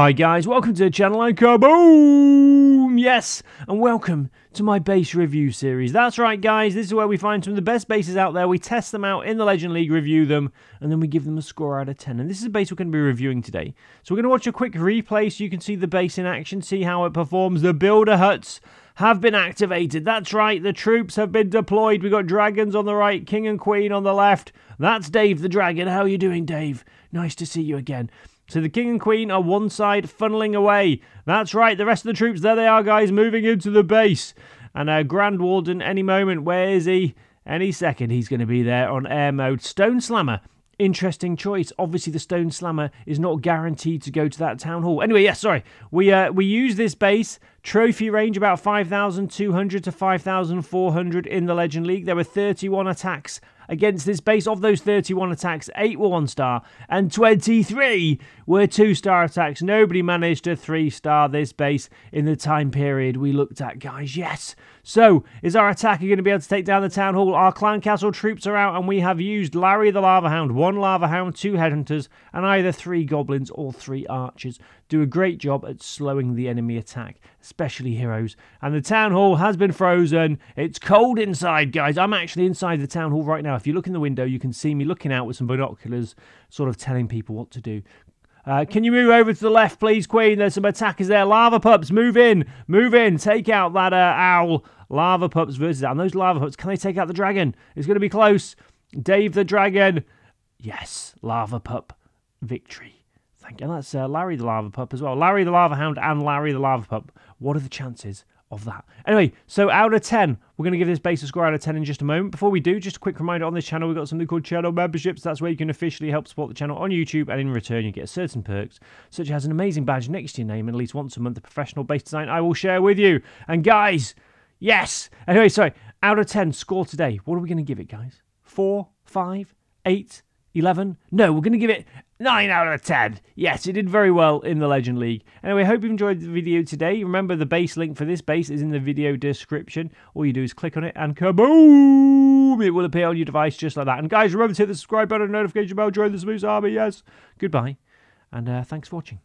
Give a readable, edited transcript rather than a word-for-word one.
Hi guys, welcome to the channel and kaboom! Yes, and welcome to my base review series. That's right guys, this is where we find some of the best bases out there, we test them out in the Legend League, review them, and then we give them a score out of 10. And this is the base we're going to be reviewing today. So we're going to watch a quick replay so you can see the base in action, see how it performs. The builder huts have been activated. That's right, the troops have been deployed. We've got dragons on the right, king and queen on the left. That's Dave the Dragon. How are you doing, Dave? Nice to see you again. So the king and queen are one side, funneling away. That's right, the rest of the troops, there they are, guys, moving into the base. And Grand Warden, any moment, where is he? Any second, he's going to be there on air mode. Stone Slammer, interesting choice. Obviously, the Stone Slammer is not guaranteed to go to that town hall. Anyway, yes, sorry. We use this base. Trophy range, about 5,200 to 5,400 in the Legend League. There were 31 attacks against this base. Of those 31 attacks, 8 were 1-star and 23 were 2-star attacks. Nobody managed to 3-star this base in the time period we looked at, guys. Yes. So, is our attacker going to be able to take down the town hall? Our clan castle troops are out and we have used Larry the Lava Hound, 1 Lava Hound, 2 Headhunters, and either 3 Goblins or 3 Archers. Do a great job at slowing the enemy attack, especially heroes. And the town hall has been frozen. It's cold inside, guys. I'm actually inside the town hall right now. If you look in the window, you can see me looking out with some binoculars, sort of telling people what to do. Can you move over to the left, please, Queen? There's some attackers there. Lava pups, move in. Move in. Take out that owl. Lava pups versus owl. And those lava pups, can they take out the dragon? It's going to be close. Dave the Dragon. Yes, lava pup victory. Thank you. And that's Larry the Lava Pup as well. Larry the Lava Hound and Larry the Lava Pup. What are the chances of that? Anyway, so out of 10, we're going to give this base a score out of 10 in just a moment. Before we do, just a quick reminder, on this channel, we've got something called channel memberships. That's where you can officially help support the channel on YouTube, and in return, you get certain perks, such as an amazing badge next to your name, and at least once a month, the professional base design I will share with you. And guys, yes! Anyway, sorry, out of 10, score today. What are we going to give it, guys? 4, 5, 8... 11? No, we're going to give it 9 out of 10. Yes, it did very well in the Legend League. Anyway, I hope you've enjoyed the video today. Remember, the base link for this base is in the video description. All you do is click on it and kaboom! It will appear on your device just like that. And guys, remember to hit the subscribe button, notification bell, join the Sir Moose Army, yes! Goodbye, and thanks for watching.